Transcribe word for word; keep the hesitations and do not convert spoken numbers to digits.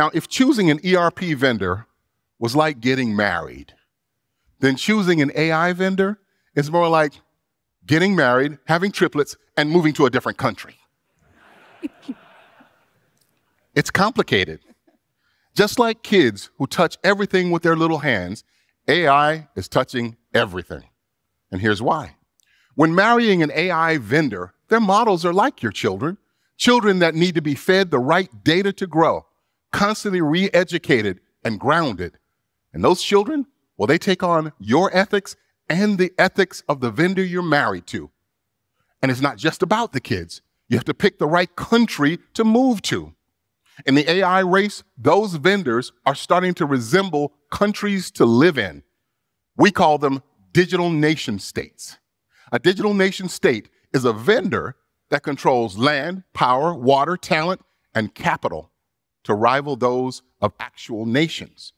Now, if choosing an E R P vendor was like getting married, then choosing an A I vendor is more like getting married, having triplets, and moving to a different country. It's complicated. Just like kids who touch everything with their little hands, A I is touching everything. And here's why. When marrying an A I vendor, their models are like your children, children that need to be fed the right data to grow, constantly re-educated and grounded. And those children, well, they take on your ethics and the ethics of the vendor you're married to. And it's not just about the kids. You have to pick the right country to move to. In the A I race, those vendors are starting to resemble countries to live in. We call them digital nation states. A digital nation state is a vendor that controls land, power, water, talent, and capital to rival those of actual nations.